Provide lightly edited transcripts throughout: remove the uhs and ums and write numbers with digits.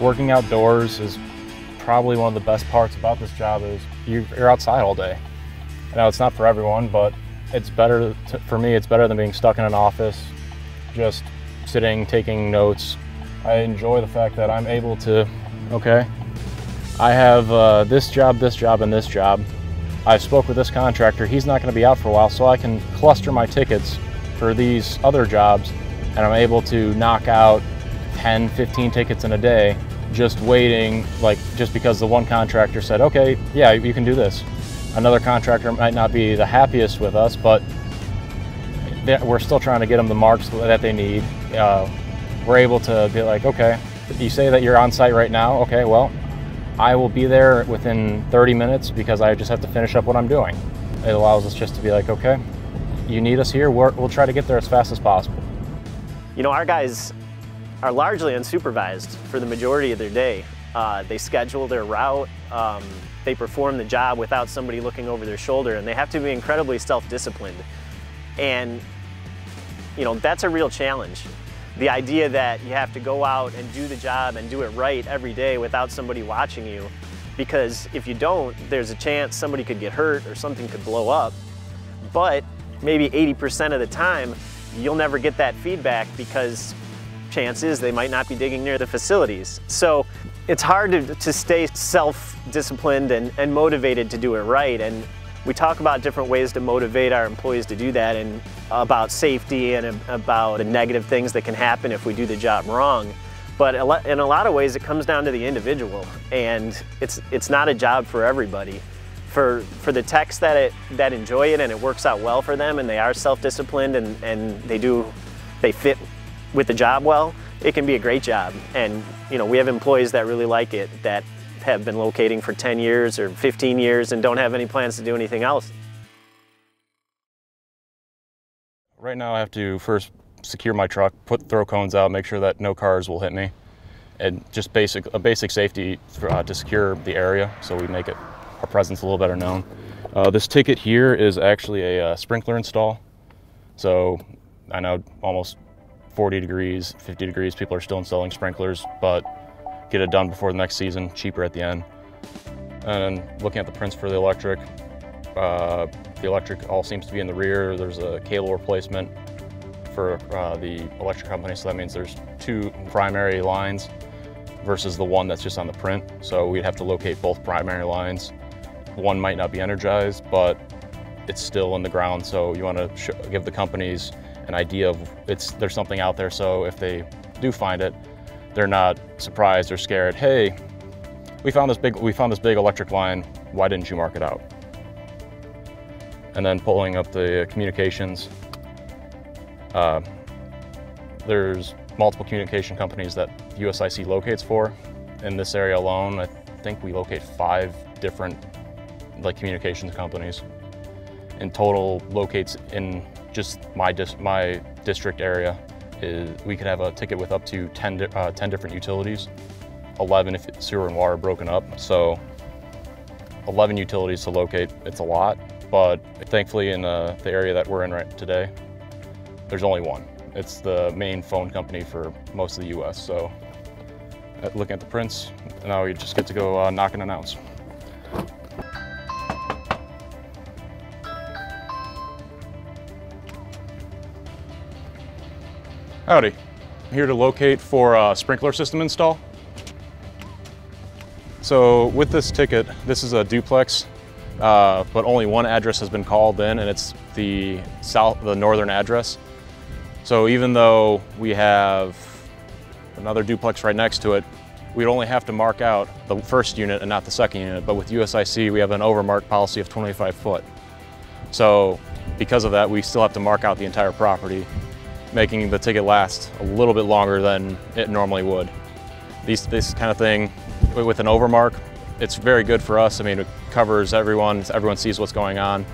Working outdoors is probably one of the best parts about this job is you're outside all day. I know it's not for everyone, but it's better, for me, it's better than being stuck in an office, just sitting, taking notes. I enjoy the fact that I'm able to, okay, I have this job, and this job. I've spoke with this contractor, he's not gonna be out for a while, so I can cluster my tickets for these other jobs, and I'm able to knock out 10, 15 tickets in a day, just waiting, like just because the one contractor said, okay, yeah, you can do this. Another contractor might not be the happiest with us, but we're still trying to get them the marks that they need. We're able to be like, okay, you say that you're on site right now, okay, well, I will be there within 30 minutes because I just have to finish up what I'm doing. It allows us just to be like, okay, you need us here, we'll try to get there as fast as possible. You know, our guys are largely unsupervised for the majority of their day. They schedule their route, they perform the job without somebody looking over their shoulder, and they have to be incredibly self-disciplined. And, you know, that's a real challenge. The idea that you have to go out and do the job and do it right every day without somebody watching you, because if you don't, there's a chance somebody could get hurt or something could blow up. But maybe 80% of the time, you'll never get that feedback because chances they might not be digging near the facilities. So it's hard to stay self-disciplined and motivated to do it right. And we talk about different ways to motivate our employees to do that, and about safety and about the negative things that can happen if we do the job wrong. But in a lot of ways, it comes down to the individual, and it's not a job for everybody. For the techs that enjoy it and it works out well for them, and they are self-disciplined and they fit with the job well, it can be a great job. And you know, we have employees that really like it, that have been locating for 10 years or 15 years and don't have any plans to do anything else. Right now I have to first secure my truck, throw cones out, make sure that no cars will hit me, and just a basic safety to secure the area so we make our presence a little better known. This ticket here is actually a sprinkler install. So I know almost 40 degrees, 50 degrees, people are still installing sprinklers, but get it done before the next season, cheaper at the end. And looking at the prints for the electric all seems to be in the rear. There's a cable replacement for the electric company, so that means there's two primary lines versus the one that's just on the print. So we'd have to locate both primary lines. One might not be energized, but it's still in the ground, so you want to give the companies an idea of there's something out there, so if they do find it, they're not surprised or scared. Hey, we found this big electric line. Why didn't you mark it out? And then pulling up the communications. There's multiple communication companies that USIC locates for. In this area alone, I think we locate 5 different communications companies. In total, locates in just my district area. We could have a ticket with up to 10 different utilities, 11 if it's sewer and water broken up. So 11 utilities to locate, it's a lot, but thankfully in the area that we're in right today, there's only one. It's the main phone company for most of the US. So looking at the prints, now you just get to go knock and announce. Howdy, I'm here to locate for a sprinkler system install. So with this ticket, this is a duplex, but only one address has been called in, and it's the northern address. So even though we have another duplex right next to it, we'd only have to mark out the first unit and not the second unit, but with USIC, we have an overmark policy of 25 foot. So because of that, we still have to mark out the entire property, making the ticket last a little bit longer than it normally would. This kind of thing, with an overmark, it's very good for us. I mean, it covers everyone, everyone sees what's going on,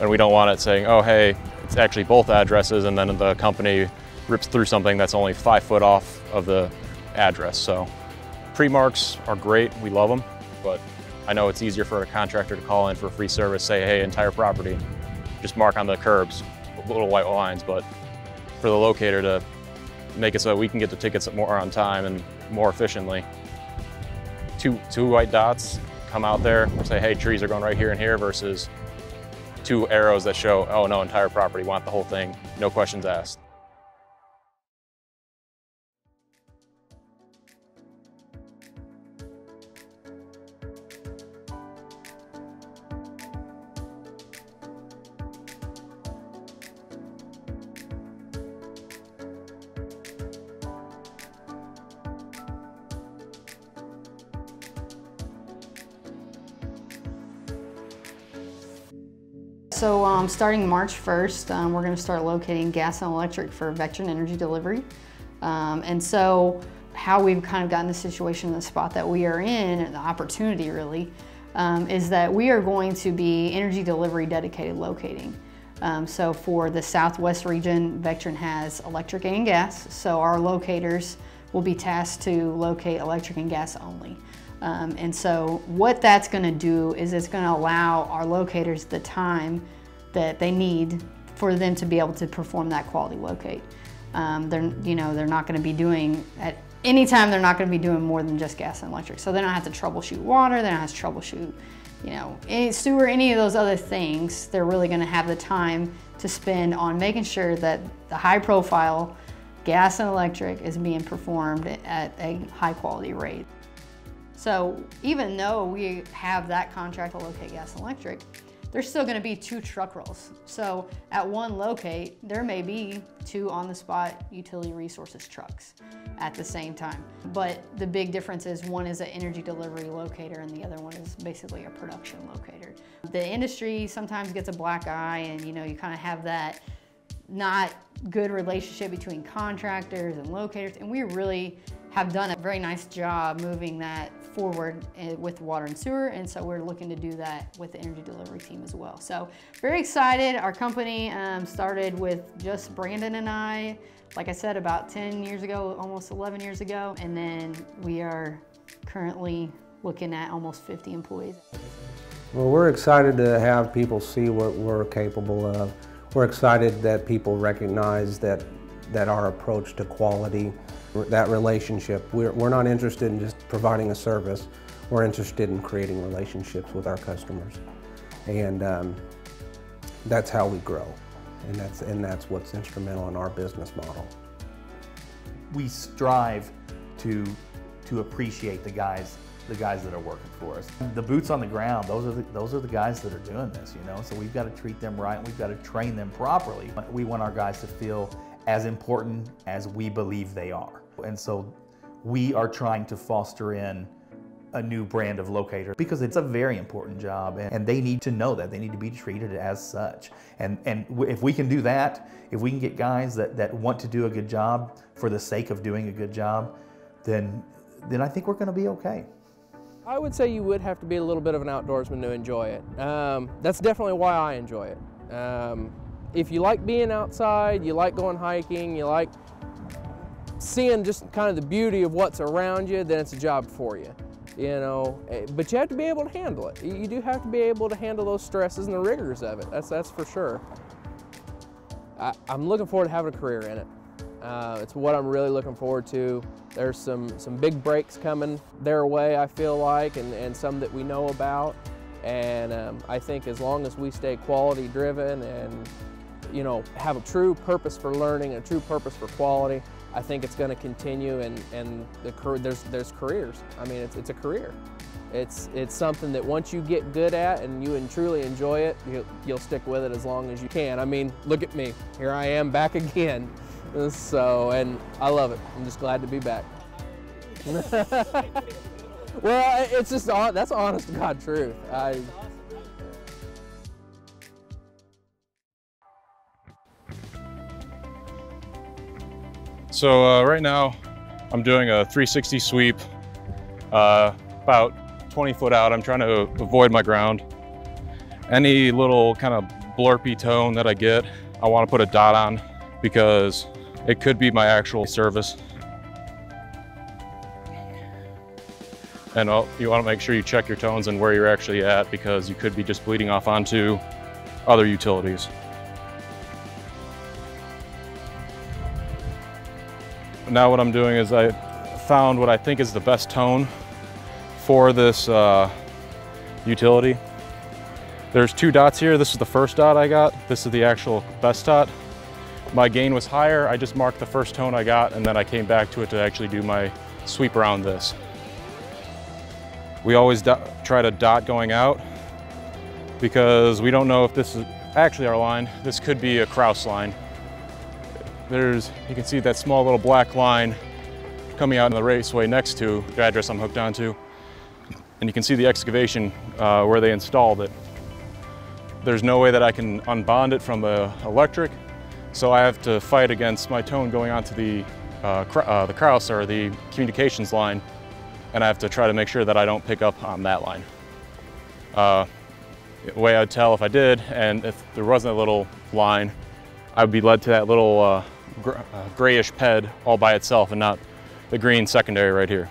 and we don't want it saying, oh, hey, it's actually both addresses, and then the company rips through something that's only 5 foot off of the address. So pre-marks are great, we love them, but I know it's easier for a contractor to call in for a free service, say, hey, entire property, just mark on the curbs, little white lines, but for the locator to make it so we can get the tickets more on time and more efficiently. two white dots come out there and say, hey, trees are going right here and here, versus two arrows that show, oh no, entire property, want the whole thing, no questions asked. So starting March 1st, we're going to start locating gas and electric for Vectren energy delivery. And so how we've kind of gotten the situation in the spot that we are in, and the opportunity really, is that we are going to be energy delivery dedicated locating. So for the Southwest region, Vectren has electric and gas. So our locators will be tasked to locate electric and gas only. And so what that's going to do is it's going to allow our locators the time that they need for them to be able to perform that quality locate. They're not going to be doing, at any time they're not going to be doing more than just gas and electric. So they don't have to troubleshoot water, they don't have to troubleshoot, you know, any sewer, any of those other things. They're really going to have the time to spend on making sure that the high profile gas and electric is being performed at a high quality rate. So even though we have that contract to locate gas and electric, there's still going to be two truck rolls. So at one locate, there may be two On The Spot Utility Resources trucks at the same time. But the big difference is one is an energy delivery locator and the other one is basically a production locator. The industry sometimes gets a black eye, and you know, you kind of have that not good relationship between contractors and locators, and we really have done a very nice job moving that forward with water and sewer, and so we're looking to do that with the energy delivery team as well. So very excited. Our company started with just Brandon and I, like I said, about 10 years ago, almost 11 years ago, and then we are currently looking at almost 50 employees. Well, we're excited to have people see what we're capable of. We're excited that people recognize that our approach to quality, that relationship, we're not interested in just providing a service, we're interested in creating relationships with our customers. And that's how we grow, and that's what's instrumental in our business model. We strive to appreciate the guys that are working for us. The boots on the ground, those are the guys that are doing this, you know? So we've got to treat them right, and we've got to train them properly. We want our guys to feel as important as we believe they are. And so we are trying to foster in a new brand of locator because it's a very important job, and they need to know that. They need to be treated as such. And if we can do that, if we can get guys that want to do a good job for the sake of doing a good job, then I think we're gonna be okay. I would say you would have to be a little bit of an outdoorsman to enjoy it. That's definitely why I enjoy it. If you like being outside, you like going hiking, you like seeing just kind of the beauty of what's around you, then it's a job for you, you know. But you have to be able to handle it. You do have to be able to handle those stresses and the rigors of it. That's for sure. I'm looking forward to having a career in it. It's what I'm really looking forward to. There's some big breaks coming their way, I feel like, and some that we know about. And I think as long as we stay quality driven and, you know, have a true purpose for learning, a true purpose for quality, I think it's going to continue. And there's careers. I mean, it's a career. It's something that once you get good at and you truly enjoy it, you'll stick with it as long as you can. I mean, look at me. Here I am back again. So, and I love it. I'm just glad to be back. Well, it's just, that's honest to God truth. So right now I'm doing a 360 sweep, about 20 foot out. I'm trying to avoid my ground. Any little kind of blurpy tone that I get, I want to put a dot on, because it could be my actual service. And you want to make sure you check your tones and where you're actually at, because you could be just bleeding off onto other utilities. Now what I'm doing is I found what I think is the best tone for this utility. There's two dots here. This is the first dot I got. This is the actual best dot. My gain was higher. I just marked the first tone I got, and then I came back to it to actually do my sweep around this. We always try to dot going out because we don't know if this is actually our line. This could be a Krauss line. There's, you can see that small little black line coming out in the raceway next to the address I'm hooked onto. And you can see the excavation where they installed it. There's no way that I can unbond it from the electric, so I have to fight against my tone going onto the Krauss or the communications line, and I have to try to make sure that I don't pick up on that line. The way I'd tell if I did, and if there wasn't a little line, I would be led to that little grayish ped all by itself and not the green secondary right here.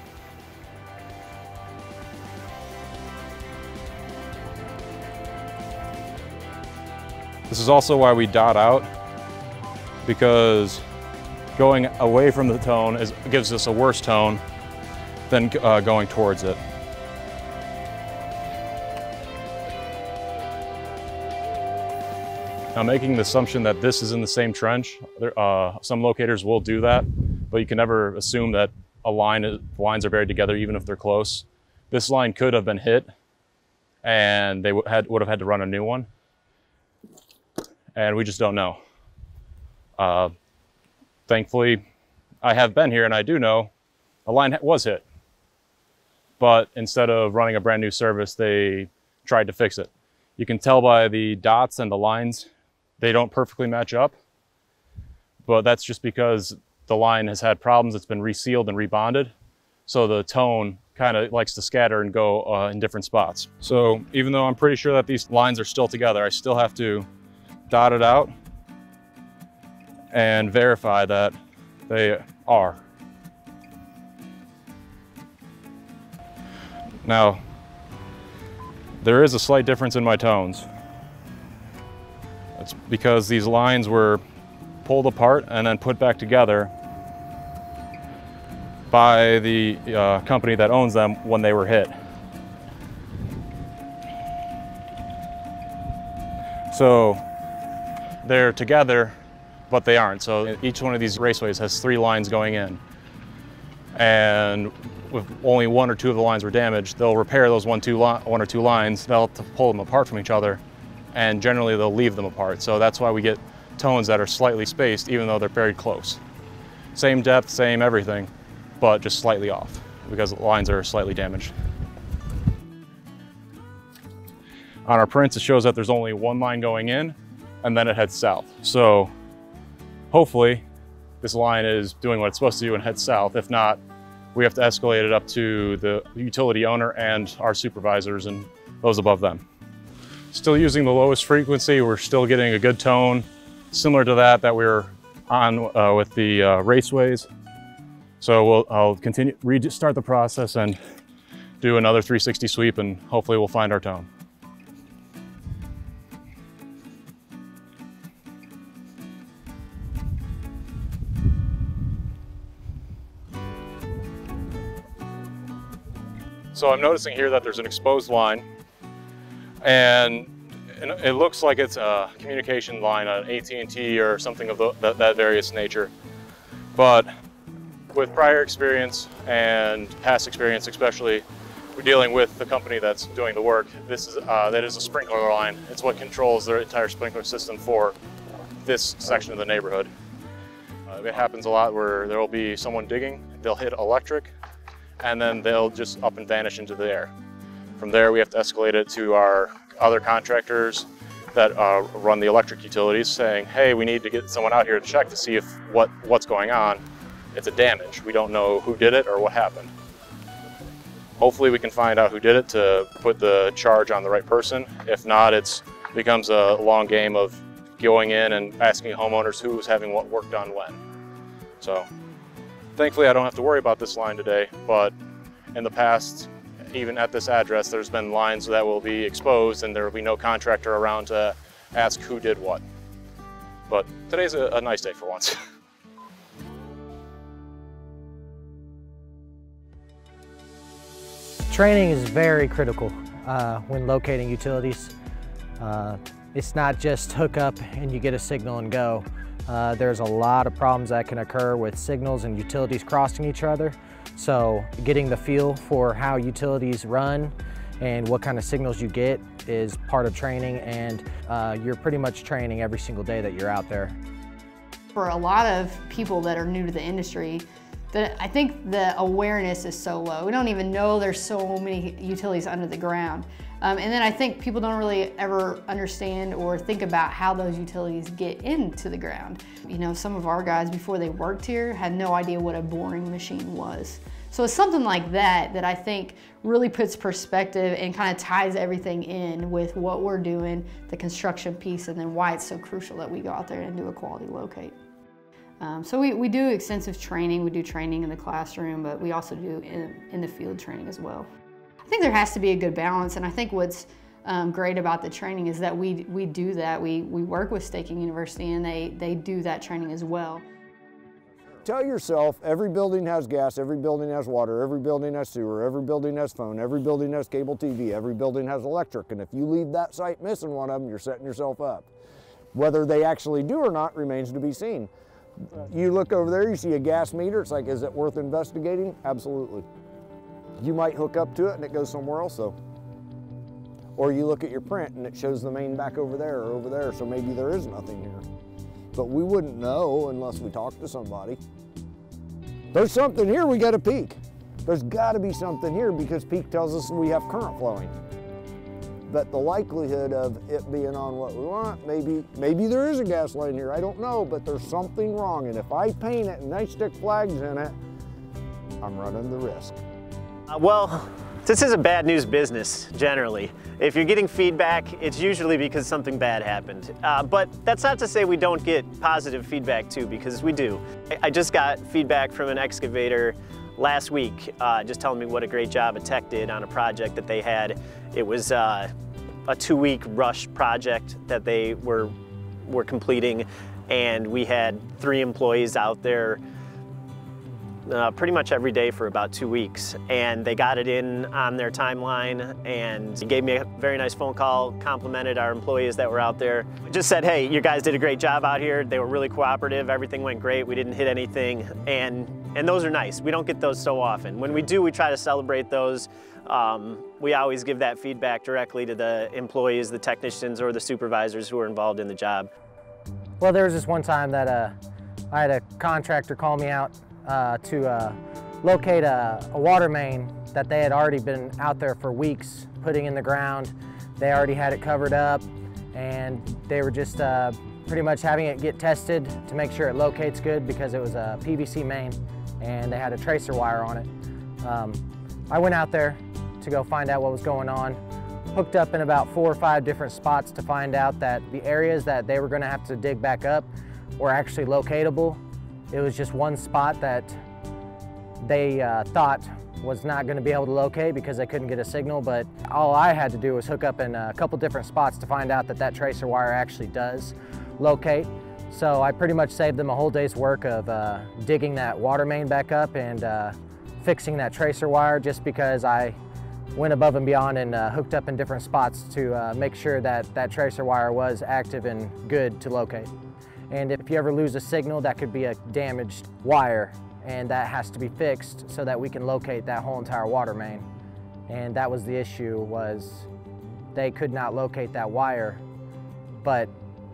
This is also why we dot out, because going away from the tone gives us a worse tone than going towards it. Now, making the assumption that this is in the same trench, some locators will do that, but you can never assume that lines are buried together, even if they're close. This line could have been hit, and they would have had to run a new one. And we just don't know. Thankfully, I have been here and I do know a line was hit, but instead of running a brand new service, they tried to fix it. You can tell by the dots and the lines, they don't perfectly match up, but that's just because the line has had problems. It's been resealed and rebonded. So the tone kind of likes to scatter and go in different spots. So even though I'm pretty sure that these lines are still together, I still have to dot it out and verify that they are. Now, there is a slight difference in my tones. That's because these lines were pulled apart and then put back together by the company that owns them when they were hit. So they're together, but they aren't. So each one of these raceways has three lines going in. And if only one or two of the lines were damaged, they'll repair those one or two lines. They'll have to pull them apart from each other, and generally they'll leave them apart. So that's why we get tones that are slightly spaced, even though they're very close. Same depth, same everything, but just slightly off because the lines are slightly damaged. On our prints, it shows that there's only one line going in, and then it heads south. So hopefully this line is doing what it's supposed to do and heads south. If not, we have to escalate it up to the utility owner and our supervisors and those above them. Still using the lowest frequency, we're still getting a good tone, similar to that we were on with the raceways. So I'll continue, restart the process and do another 360 sweep, and hopefully we'll find our tone. So I'm noticing here that there's an exposed line, and it looks like it's a communication line, an AT&T or something of that various nature. But with prior experience and past experience, especially, we're dealing with the company that's doing the work. This is that is a sprinkler line. It's what controls their entire sprinkler system for this section of the neighborhood. It happens a lot where there will be someone digging, they'll hit electric, and then they'll just up and vanish into the air. From there, we have to escalate it to our other contractors that run the electric utilities, saying, hey, we need to get someone out here to check to see if what's going on. It's a damage. We don't know who did it or what happened. Hopefully we can find out who did it to put the charge on the right person. If not, it becomes a long game of going in and asking homeowners who was having what work done when. So thankfully, I don't have to worry about this line today, but in the past, even at this address, there's been lines that will be exposed and there will be no contractor around to ask who did what. But today's a nice day for once. Training is very critical when locating utilities. It's not just hook up and you get a signal and go. There's a lot of problems that can occur with signals and utilities crossing each other. So getting the feel for how utilities run and what kind of signals you get is part of training, and you're pretty much training every single day that you're out there. For a lot of people that are new to the industry, I think the awareness is so low. We don't even know there's so many utilities under the ground. And then I think people don't really ever understand or think about how those utilities get into the ground. You know, some of our guys before they worked here had no idea what a boring machine was. So it's something like that that I think really puts perspective and kind of ties everything in with what we're doing, the construction piece, and then why it's so crucial that we go out there and do a quality locate. So we do extensive training. We do training in the classroom, but we also do in the field training as well. I think there has to be a good balance, and I think what's great about the training is that we do that. We work with Staking University, and they do that training as well. Tell yourself every building has gas, every building has water, every building has sewer, every building has phone, every building has cable TV, every building has electric, and if you leave that site missing one of them, you're setting yourself up. Whether they actually do or not remains to be seen. You look over there, you see a gas meter, it's like, is it worth investigating? Absolutely. You might hook up to it and it goes somewhere else though. Or you look at your print and it shows the main back over there or over there, so maybe there is nothing here. But we wouldn't know unless we talked to somebody. There's something here, we got a peak. There's gotta be something here because peak tells us we have current flowing. But the likelihood of it being on what we want, maybe there is a gas line here, I don't know, but there's something wrong. And if I paint it and they stick flags in it, I'm running the risk. Well, this is a bad news business, generally. If you're getting feedback, it's usually because something bad happened. But that's not to say we don't get positive feedback too, because we do. I just got feedback from an excavator last week, just telling me what a great job a tech did on a project that they had. It was a 2-week rush project that they were completing, and we had 3 employees out there pretty much every day for about 2 weeks, and they got it in on their timeline, and he gave me a very nice phone call, complimented our employees that were out there. Just said, hey, you guys did a great job out here. They were really cooperative. Everything went great. We didn't hit anything, and those are nice. We don't get those so often. When we do, we try to celebrate those. We always give that feedback directly to the employees, the technicians, or the supervisors who are involved in the job. Well, there was this one time that I had a contractor call me out to locate a water main that they had already been out there for weeks putting in the ground. They already had it covered up, and they were just pretty much having it get tested to make sure it locates good because it was a PVC main and they had a tracer wire on it. I went out there to go find out what was going on, hooked up in about 4 or 5 different spots to find out that the areas that they were going to have to dig back up were actually locatable. It was just one spot that they thought was not going to be able to locate because they couldn't get a signal, but all I had to do was hook up in a couple different spots to find out that tracer wire actually does locate. So I pretty much saved them a whole day's work of digging that water main back up and fixing that tracer wire, just because I went above and beyond and hooked up in different spots to make sure that tracer wire was active and good to locate. And if you ever lose a signal, that could be a damaged wire, and that has to be fixed so that we can locate that whole entire water main. And that was the issue, was they could not locate that wire, but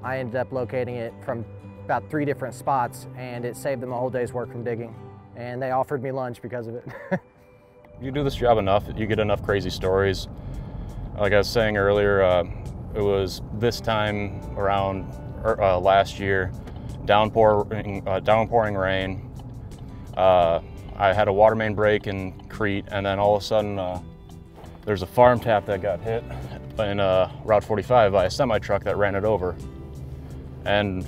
I ended up locating it from about 3 different spots, and it saved them a whole day's work from digging. And they offered me lunch because of it. You do this job enough, you get enough crazy stories. Like I was saying earlier, it was this time around last year, downpouring rain. I had a water main break in Crete, and then all of a sudden there's a farm tap that got hit in Route 45 by a semi-truck that ran it over. And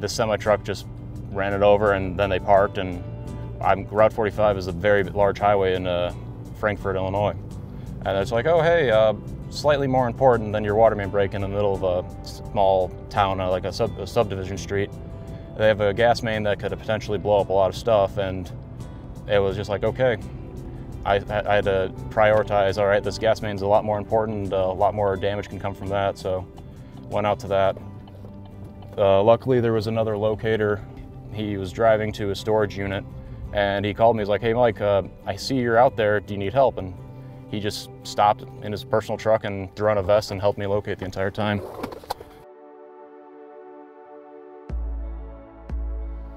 the semi-truck just ran it over, and then they parked, and Route 45 is a very large highway in Frankfort, Illinois. And it's like, oh hey, slightly more important than your water main break in the middle of a small town, like a subdivision street. They have a gas main that could potentially blow up a lot of stuff, and it was just like, okay, I had to prioritize, all right, this gas main's a lot more important, a lot more damage can come from that, so went out to that. Luckily, there was another locator. He was driving to a storage unit, and he called me. He's like, hey, Mike, I see you're out there. Do you need help? And he just stopped in his personal truck and threw on a vest and helped me locate the entire time.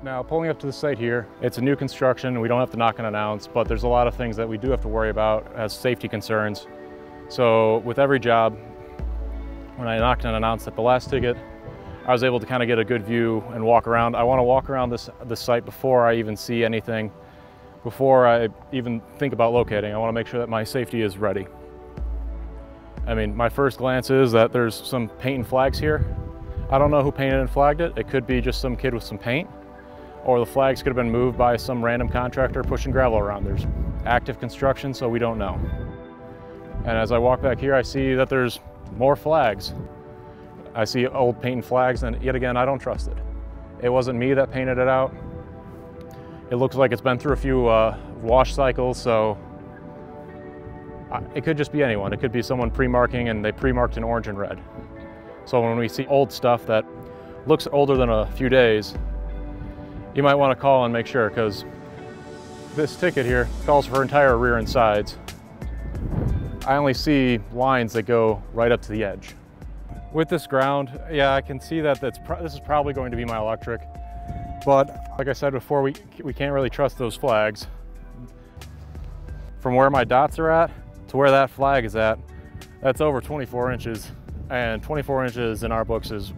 Now, pulling up to the site here, it's a new construction. We don't have to knock and announce, but there's a lot of things that we do have to worry about as safety concerns. So with every job, when I knocked and announced at the last ticket, I was able to kind of get a good view and walk around. I want to walk around this site before I even see anything, before I even think about locating. I want to make sure that my safety is ready. I mean, my first glance is that there's some paint and flags here. I don't know who painted and flagged it. It could be just some kid with some paint, or the flags could have been moved by some random contractor pushing gravel around. There's active construction, so we don't know. And as I walk back here, I see that there's more flags. I see old paint and flags, and yet again, I don't trust it. It wasn't me that painted it out. It looks like it's been through a few wash cycles, so it could just be anyone. It could be someone pre-marking, and they pre-marked in orange and red. So when we see old stuff that looks older than a few days, you might want to call and make sure, because this ticket here calls for entire rear and sides. I only see lines that go right up to the edge. With this ground, yeah, I can see that this is probably going to be my electric. But like I said before, we can't really trust those flags. From where my dots are at to where that flag is at, that's over 24 inches. And 24 inches in our books is,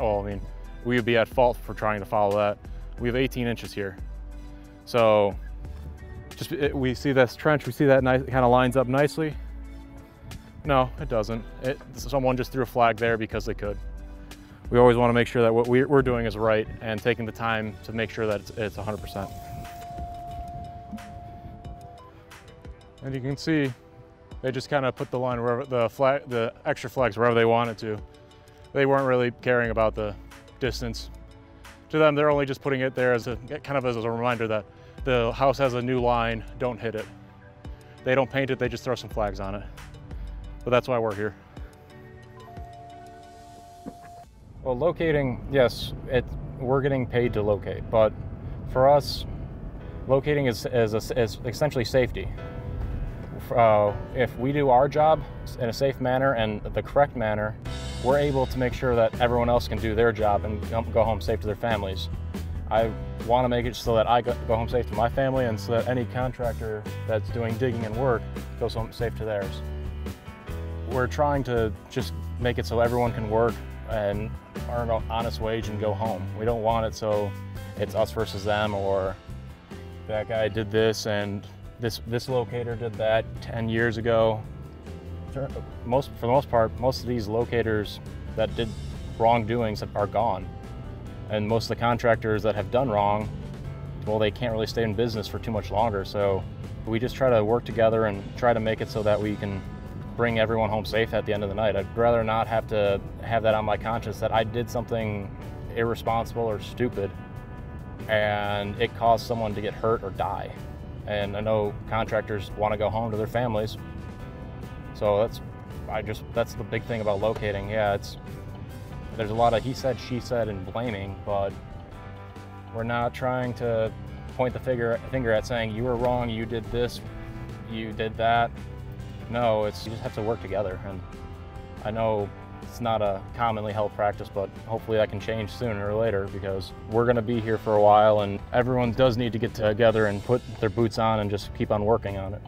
oh, I mean, we would be at fault for trying to follow that. We have 18 inches here. So we see this trench, we see that nice, kind of lines up nicely. No, it doesn't. Someone just threw a flag there because they could. We always want to make sure that what we're doing is right and taking the time to make sure that it's 100%. And you can see they just kind of put the line wherever the extra flags wherever they wanted to. They weren't really caring about the distance. To them, they're only just putting it there as a kind of as a reminder that the house has a new line, don't hit it. They don't paint it, they just throw some flags on it. But that's why we're here. Well, locating, yes, we're getting paid to locate, but for us, locating is essentially safety. If we do our job in a safe manner and the correct manner, we're able to make sure that everyone else can do their job and go home safe to their families. I want to make it so that I go home safe to my family, and so that any contractor that's doing digging and work goes home safe to theirs. We're trying to just make it so everyone can work and earn an honest wage and go home. We don't want it so it's us versus them, or that guy did this and this locator did that 10 years ago. For the most part, most of these locators that did wrongdoings are gone. And most of the contractors that have done wrong, well, they can't really stay in business for too much longer. So we just try to work together and try to make it so that we can bring everyone home safe at the end of the night. I'd rather not have to have that on my conscience that I did something irresponsible or stupid and it caused someone to get hurt or die. And I know contractors want to go home to their families. So that's the big thing about locating. Yeah, there's a lot of he said, she said and blaming, but we're not trying to point the finger at saying you were wrong, you did this, you did that. No, you just have to work together. And I know it's not a commonly held practice, but hopefully that can change sooner or later, because we're going to be here for a while and everyone does need to get together and put their boots on and just keep on working on it.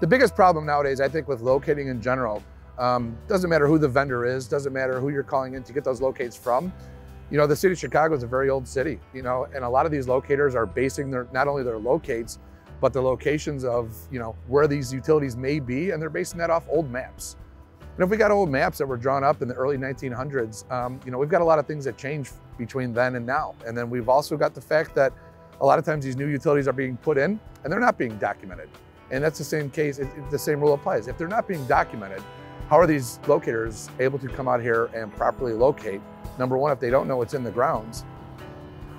The biggest problem nowadays, I think, with locating in general, doesn't matter who the vendor is, doesn't matter who you're calling in to get those locates from. You know, the city of Chicago is a very old city, you know, and a lot of these locators are basing not only their locates, but the locations of, you know, where these utilities may be, and they're basing that off old maps. And if we got old maps that were drawn up in the early 1900s, you know, we've got a lot of things that change between then and now. And then we've also got the fact that a lot of times these new utilities are being put in and they're not being documented. And that's the same case, the same rule applies. If they're not being documented, how are these locators able to come out here and properly locate? Number one, if they don't know what's in the grounds,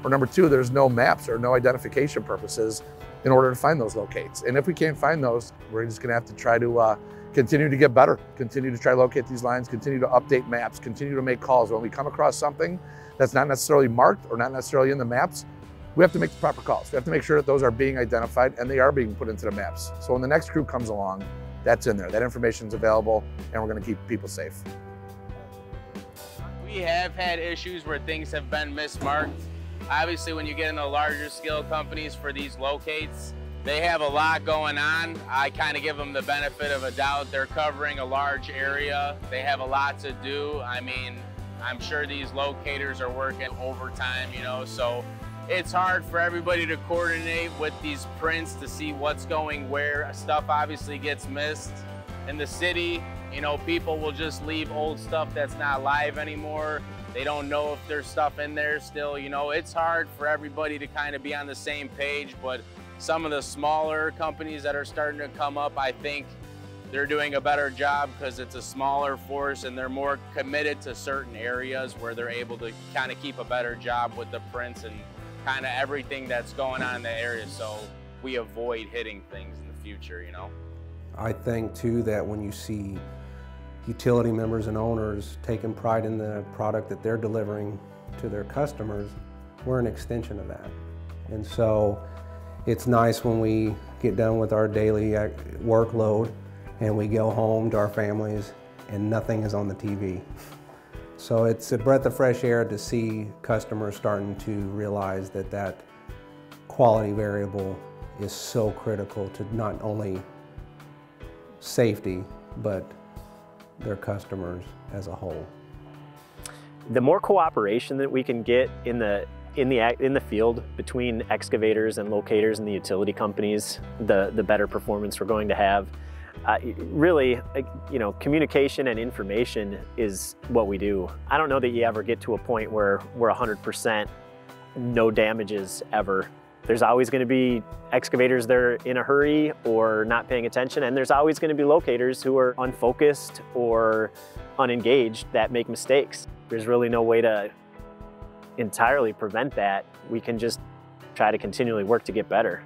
or number two, there's no maps or no identification purposes in order to find those locates. And if we can't find those, we're just gonna have to try to continue to get better, continue to try to locate these lines, continue to update maps, continue to make calls. When we come across something that's not necessarily marked or not necessarily in the maps, we have to make the proper calls. We have to make sure that those are being identified and they are being put into the maps. So when the next crew comes along, that's in there, that information's available, and we're gonna keep people safe. We have had issues where things have been mismarked. Obviously, when you get into larger scale companies for these locates, they have a lot going on. I kind of give them the benefit of a doubt. They're covering a large area. They have a lot to do. I mean, I'm sure these locators are working overtime, you know, so it's hard for everybody to coordinate with these prints to see what's going where. Stuff obviously gets missed. In the city, you know, people will just leave old stuff that's not live anymore. They don't know if there's stuff in there still, you know. It's hard for everybody to kind of be on the same page, but some of the smaller companies that are starting to come up, I think they're doing a better job because it's a smaller force and they're more committed to certain areas where they're able to kind of keep a better job with the prints and kind of everything that's going on in the area, so we avoid hitting things in the future, you know. I think too that when you see utility members and owners taking pride in the product that they're delivering to their customers, we're an extension of that. And so it's nice when we get done with our daily workload and we go home to our families and nothing is on the TV. So it's a breath of fresh air to see customers starting to realize that that quality variable is so critical to not only safety, but their customers as a whole. The more cooperation that we can get in the field between excavators and locators and the utility companies, the better performance we're going to have. Really, you know, communication and information is what we do. I don't know that you ever get to a point where we're 100% no damages ever. There's always going to be excavators that are in a hurry or not paying attention, and there's always going to be locators who are unfocused or unengaged that make mistakes. There's really no way to entirely prevent that. We can just try to continually work to get better.